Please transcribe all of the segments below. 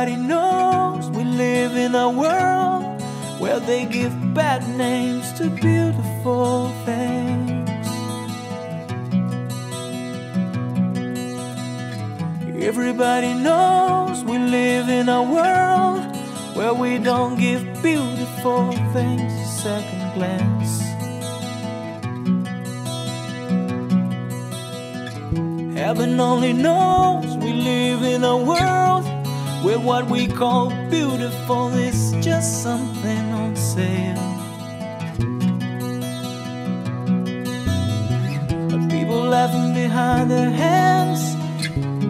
Everybody knows we live in a world where they give bad names to beautiful things. Everybody knows we live in a world where we don't give beautiful things a second glance. Heaven only knows we live in a world where what we call beautiful is just something on sale. People laughing behind their hands,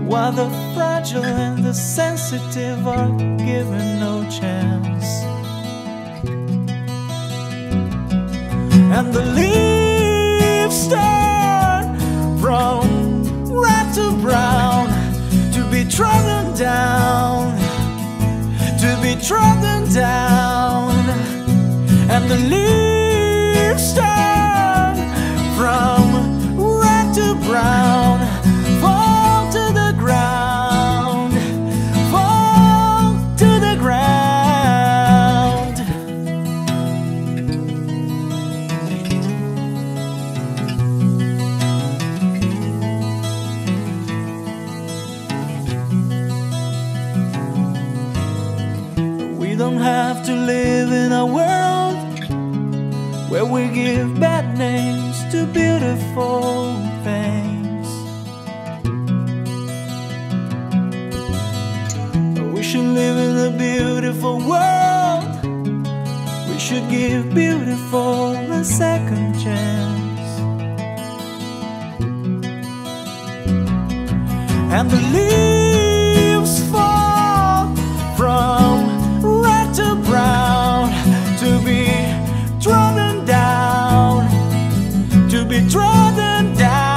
while the fragile and the sensitive are given no chance. And the leaves turn from red to brown, to be trodden down, to be trodden down. And the leaves turn from red to brown, fall to the ground, fall to the ground. We don't have to live in a world where we give bad names to beautiful things. We should live in a beautiful world. We should give beautiful a second chance. And the leaves fall from red to brown, to be trodden down, to be trodden down.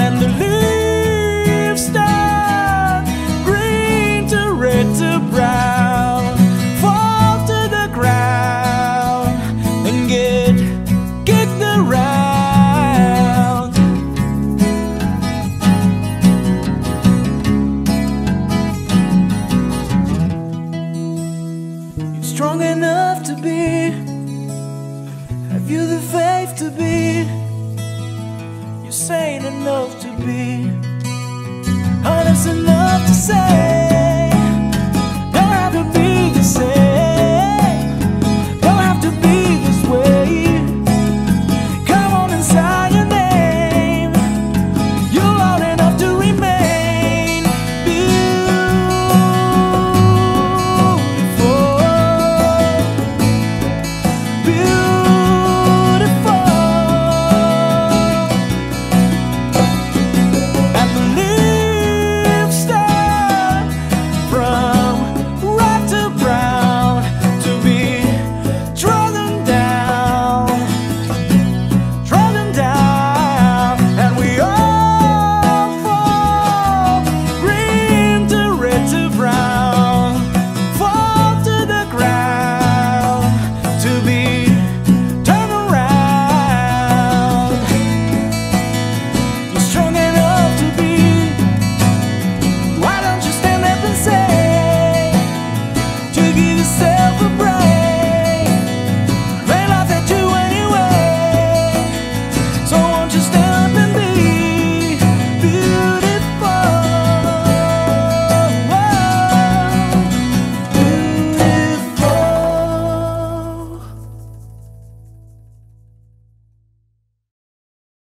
And the leaves turn green to red to brown, fall to the ground and get kicked around. You're strong enough to be. Have you the faith to be? You're sane enough to be honest enough to say.